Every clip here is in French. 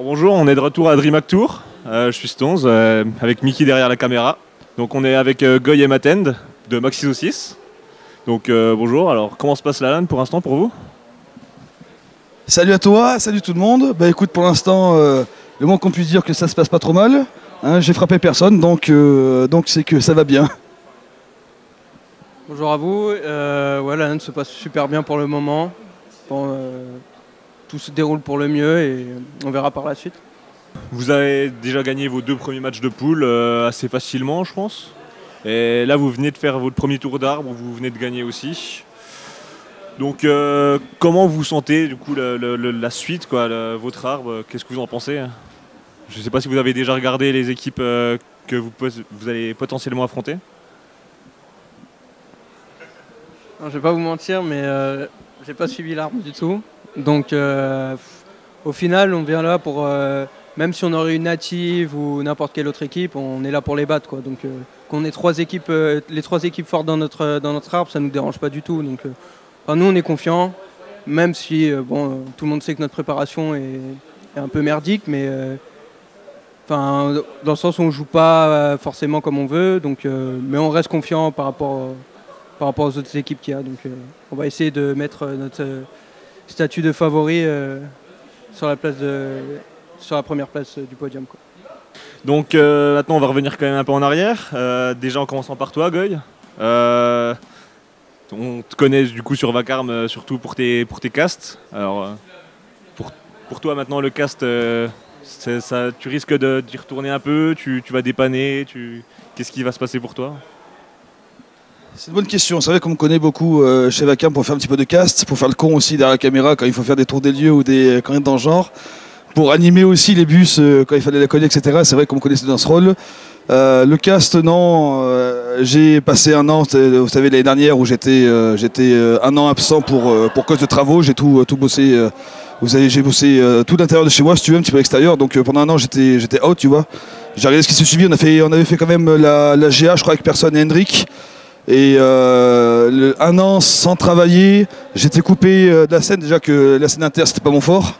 Alors bonjour, on est de retour à DreamHack Tour. Je suis Stonze, avec Mickey derrière la caméra. Donc on est avec Goy et maTHEND de Maxisaucisse. Donc bonjour, alors comment se passe la LAN pour l'instant pour vous? Salut à toi, salut tout le monde. Bah écoute, pour l'instant, le moins qu'on puisse dire que ça se passe pas trop mal. Hein, j'ai frappé personne, donc c'est que ça va bien. Bonjour à vous, ouais, la LAN se passe super bien pour le moment. Bon, tout se déroule pour le mieux et on verra par la suite. Vous avez déjà gagné vos deux premiers matchs de poule assez facilement, je pense. Et là, vous venez de faire votre premier tour d'arbre, vous venez de gagner aussi. Donc, comment vous sentez du coup la suite, quoi, votre arbre? Qu'est-ce que vous en pensez? Je ne sais pas si vous avez déjà regardé les équipes que vous allez potentiellement affronter. Non, je ne vais pas vous mentir, mais je n'ai pas suivi l'arbre du tout. Donc, au final, on vient là pour, même si on aurait une native ou n'importe quelle autre équipe, on est là pour les battre, quoi. Donc, qu'on ait les trois équipes fortes dans notre arbre, ça ne nous dérange pas du tout. Donc, nous, on est confiants, même si bon, tout le monde sait que notre préparation est un peu merdique, mais dans le sens où on ne joue pas forcément comme on veut, donc, mais on reste confiant par rapport aux autres équipes qu'il y a. Donc, on va essayer de mettre notre statut de favori sur la première place du podium, quoi. Donc maintenant on va revenir quand même un peu en arrière, déjà en commençant par toi, Goy. On te connaît du coup sur VaKarM, surtout pour tes casts. Alors pour toi maintenant le cast, ça, tu risques d'y retourner un peu, tu vas dépanner, qu'est-ce qui va se passer pour toi? C'est une bonne question. C'est vrai qu'on me connaît beaucoup chez VaKarM pour faire un petit peu de cast, pour faire le con aussi derrière la caméra quand il faut faire des tours des lieux ou des quand même dans le genre, pour animer aussi les bus quand il fallait les coller, etc. C'est vrai qu'on me connaissait dans ce rôle. Le cast, non, j'ai passé un an, vous savez, l'année dernière où j'étais un an absent pour cause de travaux. J'ai tout bossé, j'ai bossé tout l'intérieur de chez moi, si tu veux, un petit peu l'extérieur. Donc pendant un an, j'étais out, tu vois. J'ai regardé ce qui s'est suivi, on avait fait quand même la GA, je crois, avec Persson et Hendrick. Et un an sans travailler, j'étais coupé de la scène, déjà que la scène inter c'était pas mon fort,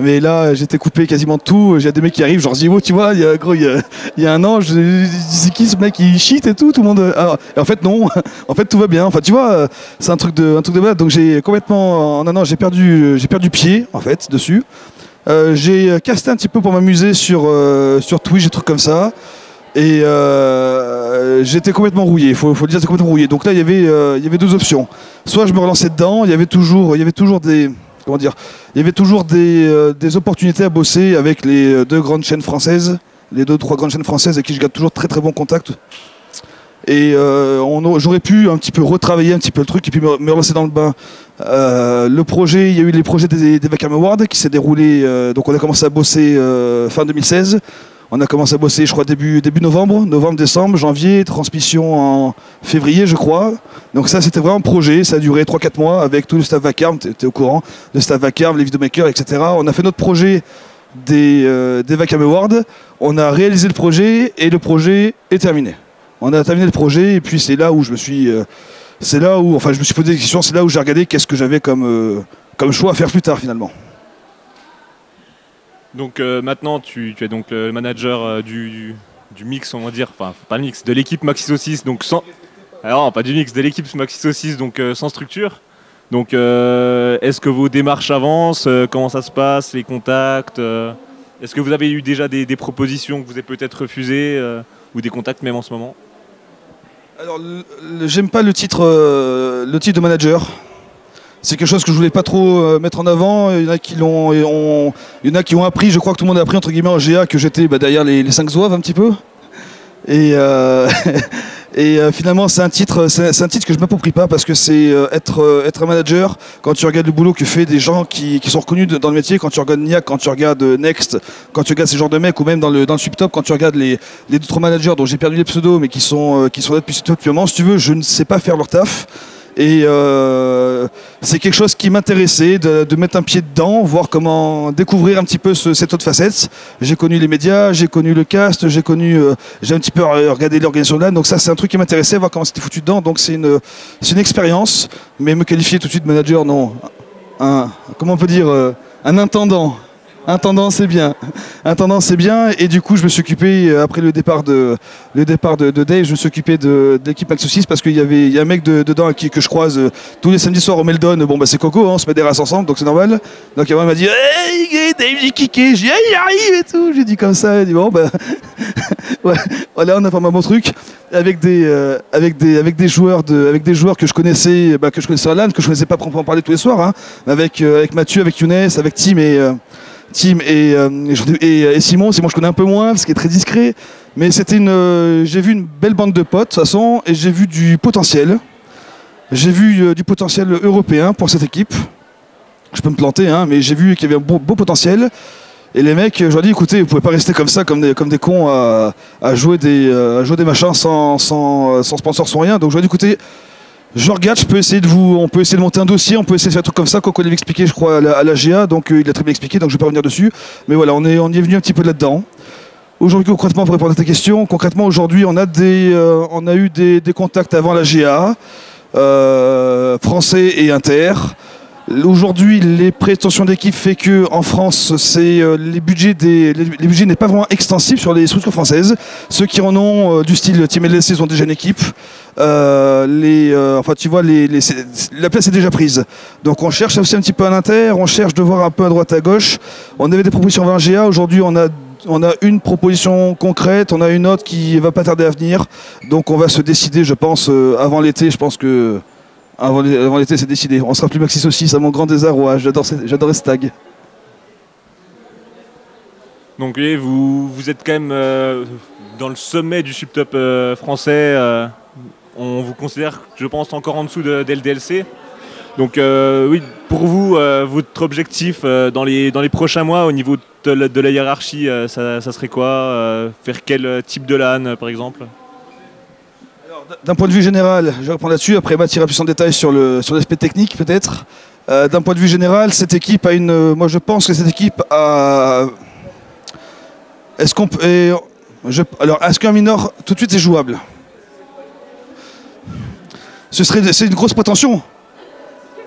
mais là j'étais coupé quasiment de tout. J'ai des mecs qui arrivent genre Zimo, tu vois, il y a un an, je disais qui ce mec, il cheat et tout le monde. Alors, en fait non, en fait tout va bien, enfin tu vois, c'est un truc de malade. Donc j'ai complètement, en un an j'ai perdu pied en fait dessus. J'ai casté un petit peu pour m'amuser sur Twitch, des trucs comme ça. Et j'étais complètement rouillé, faut le dire, j'étais complètement rouillé. Donc là, il y avait deux options. Soit je me relançais dedans, il y avait toujours des, comment dire, des opportunités à bosser avec les deux grandes chaînes françaises, les deux trois grandes chaînes françaises avec qui je garde toujours très très bon contact. Et j'aurais pu un petit peu retravailler un petit peu le truc et puis me relancer dans le bain. Le projet, il y a eu les projets des VaKarM Awards qui s'est déroulé. Donc on a commencé à bosser fin 2016. On a commencé à bosser, je crois, début novembre, décembre, janvier, transmission en février, je crois. Donc ça, c'était vraiment un projet. Ça a duré 3-4 mois avec tout le staff VaKarM, tu es au courant, le staff VaKarM, les videomakers, etc. On a fait notre projet des VaKarM Awards. On a réalisé le projet et le projet est terminé. On a terminé le projet et puis c'est là où je me suis posé des questions, c'est là où j'ai regardé qu'est-ce que j'avais comme choix à faire plus tard, finalement. Donc maintenant, tu es donc le manager du mix, on va dire, enfin pas le mix, de l'équipe Maxisaucisse, donc sans... Alors pas du mix, de l'équipe Maxisaucisse, donc sans structure. Donc est-ce que vos démarches avancent, comment ça se passe, les contacts, est-ce que vous avez eu déjà des propositions que vous avez peut-être refusées, ou des contacts même en ce moment? Alors j'aime pas le titre de manager. C'est quelque chose que je voulais pas trop mettre en avant. Il y en a qui ont appris, je crois que tout le monde a appris, entre guillemets, en GA, que j'étais derrière les 5 zouaves un petit peu. Et, finalement, c'est un titre que je m'approprie pas, parce que c'est être un manager. Quand tu regardes le boulot que fait des gens qui sont reconnus dans le métier, quand tu regardes NIAC, quand tu regardes Next, quand tu regardes ces genres de mecs, ou même dans le subtop, quand tu regardes les autres managers dont j'ai perdu les pseudos, mais qui sont là depuis un moment, si tu veux, je ne sais pas faire leur taf. Et c'est quelque chose qui m'intéressait, de mettre un pied dedans, voir comment découvrir un petit peu cette autre facette. J'ai connu les médias, j'ai connu le cast, j'ai un petit peu regardé l'organisation de LAN. Donc ça, c'est un truc qui m'intéressait, voir comment c'était foutu dedans. Donc c'est une expérience, mais me qualifier tout de suite manager, non. Comment on peut dire, un intendant. Intendant, c'est bien. Intendant, c'est bien. Et du coup, je me suis occupé, après le départ de Dave, je me suis occupé de l'équipe Maxisaucisse parce qu'il y a un mec dedans que je croise tous les samedis soirs au Meldon. Bon, bah, c'est Coco, hein, on se met des races ensemble, donc c'est normal. Donc, il m'a dit hey, Dave, j'ai kické. J'ai dit hey, j'arrive et tout. J'ai dit comme ça. Il dit bon, bah, ouais, voilà, on a formé un bon truc avec des joueurs que je connaissais, bah, que je connaissais à LAN, que je connaissais pas proprement parler tous les soirs, hein, avec Mathieu, avec Younes, avec Tim et Simon. Simon, je connais un peu moins parce qu'il est très discret. Mais c'était j'ai vu une belle bande de potes de toute façon, et j'ai vu du potentiel. J'ai vu du potentiel européen pour cette équipe. Je peux me planter, hein, mais j'ai vu qu'il y avait un beau potentiel. Et les mecs, je leur ai dit, écoutez, vous pouvez pas rester comme ça, comme des cons à jouer des machins sans sponsor, sans rien. Donc je leur ai dit, écoutez, je regarde, on peut essayer de monter un dossier, on peut essayer de faire un truc comme ça. Coco l'avait expliqué, je crois, à la GA, donc il a très bien expliqué, donc je ne vais pas revenir dessus. Mais voilà, on y est venu un petit peu là-dedans. Aujourd'hui, concrètement, pour répondre à ta question, concrètement, aujourd'hui, on a eu des contacts avant la GA, français et inter. Aujourd'hui, les prétentions d'équipe fait que en France, les budgets n'est pas vraiment extensif sur les structures françaises. Ceux qui en ont du style Team LC, ils ont déjà une équipe. La place est déjà prise. Donc on cherche aussi un petit peu à l'inter, on cherche de voir un peu à droite à gauche. On avait des propositions vers GA, aujourd'hui on a une proposition concrète, on a une autre qui va pas tarder à venir. Donc on va se décider, je pense, avant l'été. Je pense que avant l'été, c'est décidé. On sera plus Maxisaucisse, à mon grand désarroi. J'adorais ce tag. Donc vous êtes quand même dans le sommet du chip-top français. On vous considère, je pense, encore en dessous de LDLC. Donc oui, pour vous, votre objectif dans les prochains mois au niveau de la hiérarchie, ça serait quoi? Faire quel type de LAN, par exemple? D'un point de vue général, je vais reprendre là-dessus, après Math ira plus en détail sur l'aspect technique peut-être. D'un point de vue général, cette équipe a moi je pense que cette équipe a... est-ce qu'un minor tout de suite c'est jouable? C'est une grosse prétention.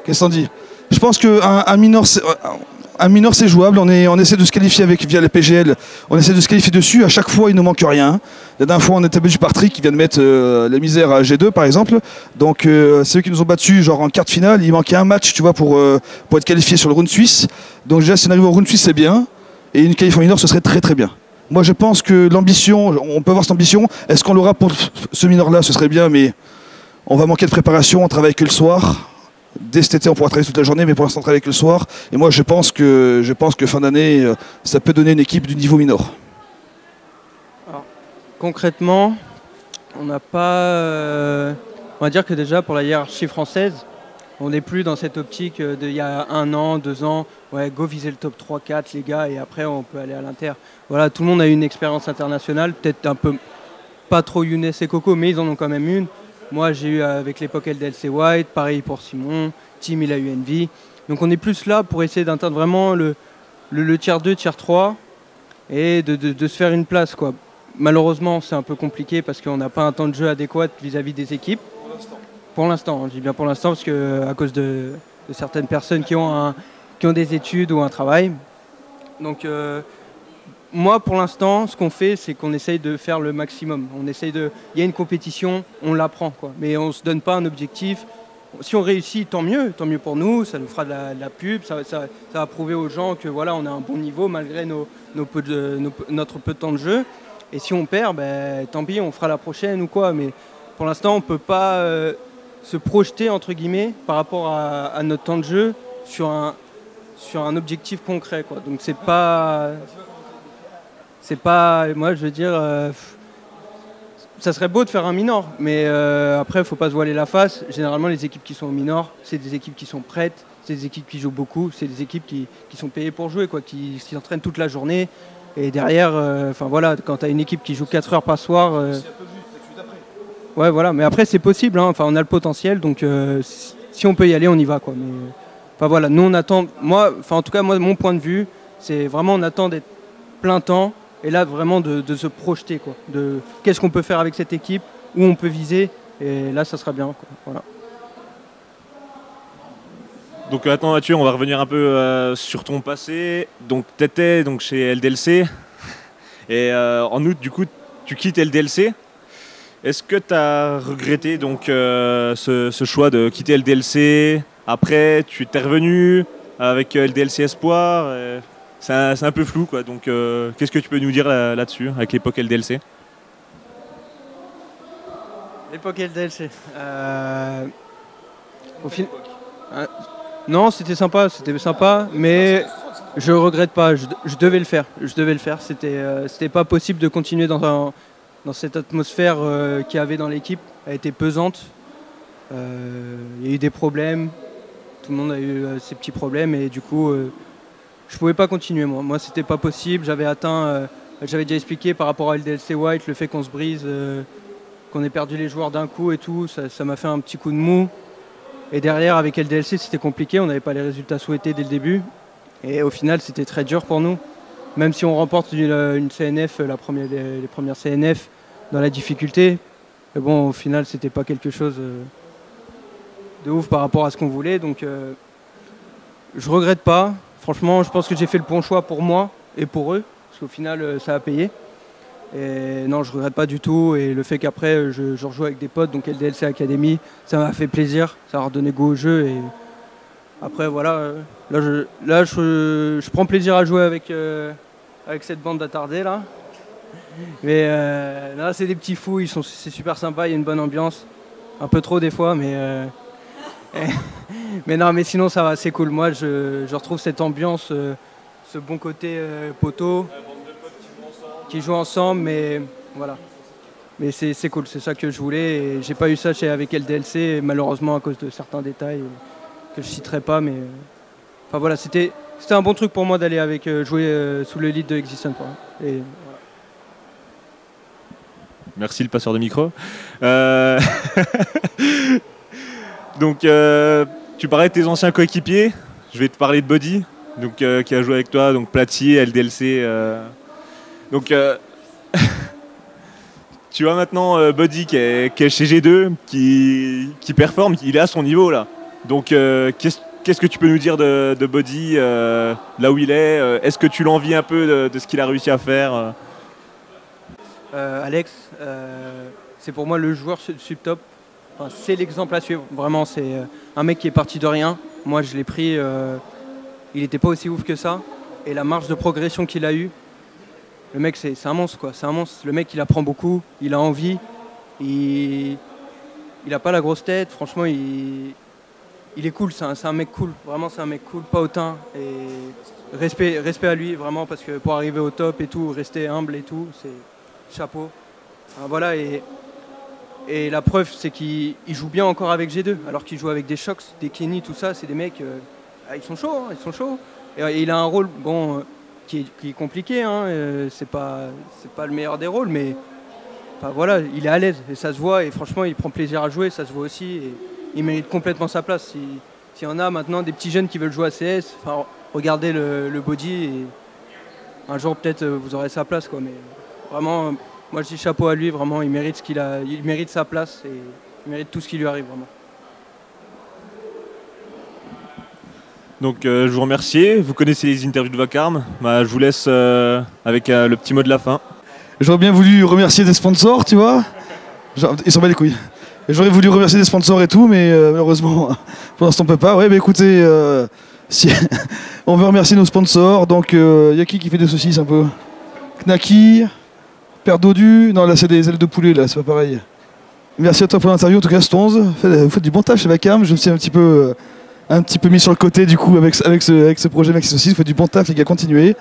Qu'est-ce qu'on dit? Je pense qu'un minor... Un minor c'est jouable, on essaie de se qualifier via les PGL, on essaie de se qualifier dessus, à chaque fois il ne manque rien. La dernière fois on était battu par Tri qui vient de mettre la misère à G2 par exemple, donc c'est eux qui nous ont battus genre en quart de finale, il manquait un match tu vois pour être qualifié sur le round suisse, donc déjà si on arrive au round suisse c'est bien, et une qualif en minor ce serait très très bien. Moi je pense que l'ambition, on peut avoir cette ambition, est-ce qu'on l'aura pour ce minor là, ce serait bien mais on va manquer de préparation, on travaille que le soir. Dès cet été, on pourra travailler toute la journée, mais pour l'instant, on travaille que le soir. Et moi, je pense que fin d'année, ça peut donner une équipe du niveau minor. Alors, concrètement, on n'a pas... on va dire que déjà, pour la hiérarchie française, on n'est plus dans cette optique d'il y a un an, 2 ans. Ouais, go viser le top 3, 4, les gars, et après, on peut aller à l'inter. Voilà, tout le monde a une expérience internationale, peut-être un peu... Pas trop Younes et Coco, mais ils en ont quand même une. Moi, j'ai eu avec l'époque LDLC White, pareil pour Simon, Tim, il a eu Envy. Donc on est plus là pour essayer d'atteindre vraiment le tier 2, tier 3 et de se faire une place, quoi. Malheureusement, c'est un peu compliqué parce qu'on n'a pas un temps de jeu adéquat vis-à-vis des équipes. Pour l'instant, je dis bien pour l'instant parce qu'à cause de certaines personnes qui ont des études ou un travail. Donc moi, pour l'instant, ce qu'on fait, c'est qu'on essaye de faire le maximum. Il y a une compétition, on l'apprend, quoi. Mais on ne se donne pas un objectif. Si on réussit, tant mieux pour nous, ça nous fera de la pub, ça va prouver aux gens que voilà, on a un bon niveau malgré notre peu de temps de jeu. Et si on perd, ben, tant pis, on fera la prochaine ou quoi. Mais pour l'instant, on ne peut pas se projeter, entre guillemets, par rapport à notre temps de jeu sur un objectif concret, quoi. Donc c'est pas... C'est pas, moi je veux dire, ça serait beau de faire un minor, mais après il faut pas se voiler la face. Généralement les équipes qui sont au minor, c'est des équipes qui sont prêtes, c'est des équipes qui jouent beaucoup, c'est des équipes qui sont payées pour jouer, quoi, qui s'entraînent toute la journée. Et derrière, enfin voilà, quand tu as une équipe qui joue 4 heures par soir... ouais voilà, mais après c'est possible, hein, on a le potentiel, donc si on peut y aller, on y va, quoi. Enfin voilà, nous on attend, en tout cas moi mon point de vue, c'est vraiment on attend d'être plein temps. Et là, vraiment, de se projeter, quoi. De qu'est-ce qu'on peut faire avec cette équipe, où on peut viser, et là, ça sera bien, quoi. Voilà. Donc attends Mathieu, on va revenir un peu sur ton passé. Donc tu étais donc, chez LDLC et en août du coup tu quittes LDLC. Est-ce que tu as regretté donc, ce choix de quitter LDLC? Après tu t'es revenu avec LDLC Espoir, c'est un peu flou quoi, donc qu'est-ce que tu peux nous dire là-dessus avec l'époque LDLC? L'époque LDLC au film. Non, c'était sympa, mais je regrette pas. Je devais le faire. C'était, c'était pas possible de continuer dans cette atmosphère qu'il y avait dans l'équipe. Elle était pesante. Il y a eu des problèmes. Tout le monde a eu ses petits problèmes et du coup, je pouvais pas continuer. Moi, c'était pas possible. J'avais atteint. J'avais déjà expliqué par rapport à LDLC White le fait qu'on se brise, qu'on ait perdu les joueurs d'un coup et tout. Ça m'a fait un petit coup de mou. Et derrière, avec LDLC, c'était compliqué, on n'avait pas les résultats souhaités dès le début. Et au final, c'était très dur pour nous. Même si on remporte une CNF, les premières CNF, dans la difficulté, mais bon, au final, c'était pas quelque chose de ouf par rapport à ce qu'on voulait. Donc, je regrette pas. Franchement, je pense que j'ai fait le bon choix pour moi et pour eux, parce qu'au final, ça a payé. Et non, je regrette pas du tout. Et le fait qu'après, je rejoue avec des potes, donc LDLC Academy, ça m'a fait plaisir. Ça a redonné goût au jeu. Et après, voilà, là, je prends plaisir à jouer avec cette bande d'attardés, là. Mais là, c'est des petits fous. C'est super sympa. Il y a une bonne ambiance. Un peu trop, des fois, mais... mais non, mais sinon, ça va. C'est cool. Moi, je retrouve cette ambiance, ce bon côté poteau. Qui jouent ensemble, mais voilà. Mais c'est cool, c'est ça que je voulais et j'ai pas eu ça avec LDLC, malheureusement à cause de certains détails que je citerai pas, mais enfin voilà, c'était un bon truc pour moi d'aller avec jouer sous le lead de Existence. Et voilà. Merci le passeur de micro. Donc tu parlais de tes anciens coéquipiers, je vais te parler de Buddy, donc qui a joué avec toi, donc Platier, LDLC. Donc, tu vois maintenant Buddy qui est chez G2, qui performe, il est à son niveau là. Donc, qu'est-ce que tu peux nous dire de Buddy, là où il est? Est-ce que tu l'envies un peu de ce qu'il a réussi à faire? Alex, c'est pour moi le joueur sub-top. Enfin, c'est l'exemple à suivre. Vraiment, c'est un mec qui est parti de rien. Moi, je l'ai pris, il n'était pas aussi ouf que ça. Et la marge de progression qu'il a eue, le mec, c'est un monstre, quoi. C'est un monstre. Le mec, il apprend beaucoup, il a envie, il a pas la grosse tête. Franchement, il est cool. C'est un mec cool. Vraiment, c'est un mec cool, pas hautain. Et respect à lui, vraiment, parce que pour arriver au top et tout, rester humble et tout, c'est chapeau. Alors, voilà. Et la preuve, c'est qu'il joue bien encore avec G2, alors qu'il joue avec des Shox, des Kenny, tout ça. C'est des mecs, ils sont chauds, hein, ils sont chauds. Et il a un rôle, bon. Qui est compliqué, hein. C'est pas le meilleur des rôles, mais enfin, voilà, il est à l'aise et ça se voit, et franchement il prend plaisir à jouer, ça se voit aussi, et il mérite complètement sa place. S'il y en a maintenant des petits jeunes qui veulent jouer à CS, enfin, regardez le Buddy, et un jour peut-être vous aurez sa place quoi, mais vraiment moi je dis chapeau à lui, vraiment il mérite ce qu'il a, il mérite sa place et il mérite tout ce qui lui arrive vraiment. Donc je vous remercie, vous connaissez les interviews de VaKarM, bah, je vous laisse avec le petit mot de la fin. J'aurais bien voulu remercier des sponsors, tu vois, ils s'en battent les couilles. J'aurais voulu remercier des sponsors et tout, mais malheureusement, pour l'instant on peut pas. Ouais, bah écoutez, si on veut remercier nos sponsors, donc y a qui fait des saucisses un peu? Knaki, Père Dodu, non là c'est des ailes de poulet, là c'est pas pareil. Merci à toi pour l'interview, en tout cas Stonze, vous faites du bon taf chez VaKarM, je me suis un petit peu mis sur le côté du coup avec ce projet Maxisaucisse, vous faites du bon taf les gars, continuez.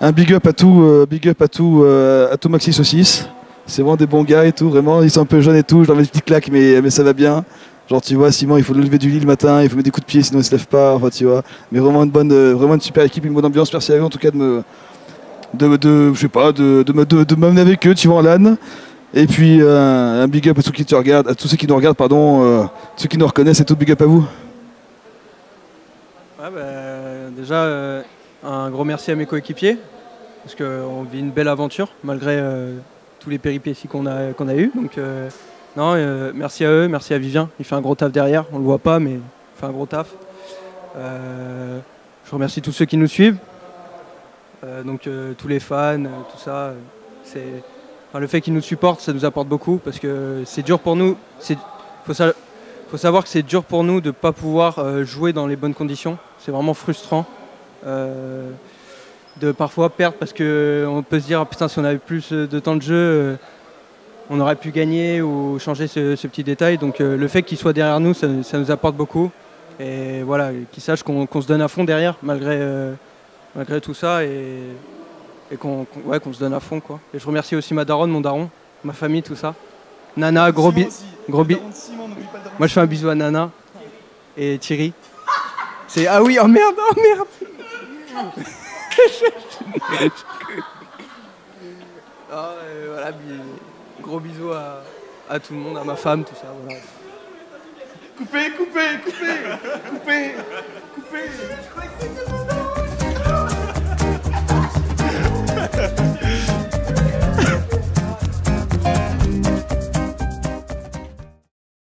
Un big up à tout Maxisaucisse, c'est vraiment des bons gars et tout, vraiment ils sont un peu jeunes et tout, je leur mets des petites claques mais ça va bien. Genre tu vois Simon, il faut le lever du lit le matin, il faut mettre des coups de pied sinon il se lève pas, enfin tu vois. Mais vraiment une super équipe, une bonne ambiance, merci à eux en tout cas de m'amener avec eux, tu vois en LAN. Et puis un big up à tous ceux qui nous regardent, pardon, ceux qui nous reconnaissent et tout, big up à vous. Ah bah, déjà, un gros merci à mes coéquipiers, parce qu'on vit une belle aventure, malgré tous les péripéties qu'on a eues. Donc, non, merci à eux, merci à Vivien, il fait un gros taf derrière, on le voit pas, mais il fait un gros taf. Je remercie tous ceux qui nous suivent, donc tous les fans, tout ça. Enfin, le fait qu'ils nous supportent, ça nous apporte beaucoup parce que c'est dur pour nous. Faut savoir que c'est dur pour nous de ne pas pouvoir jouer dans les bonnes conditions. C'est vraiment frustrant de parfois perdre parce qu'on peut se dire ah, putain, si on avait plus de temps de jeu, on aurait pu gagner ou changer ce petit détail. Donc le fait qu'ils soient derrière nous, ça nous apporte beaucoup. Et voilà, qu'ils sachent qu'on se donne à fond derrière malgré tout ça et qu'on se donne à fond, quoi. Et je remercie aussi ma daronne, mon daron, ma famille, tout ça. Nana, gros bisous. Moi je fais un bisou à Nana et Thierry. C'est ah oui, oh merde. Ah, voilà, gros bisous à tout le monde, à ma femme, tout ça. Voilà. Coupez, coupez, coupez, coupez, coupez.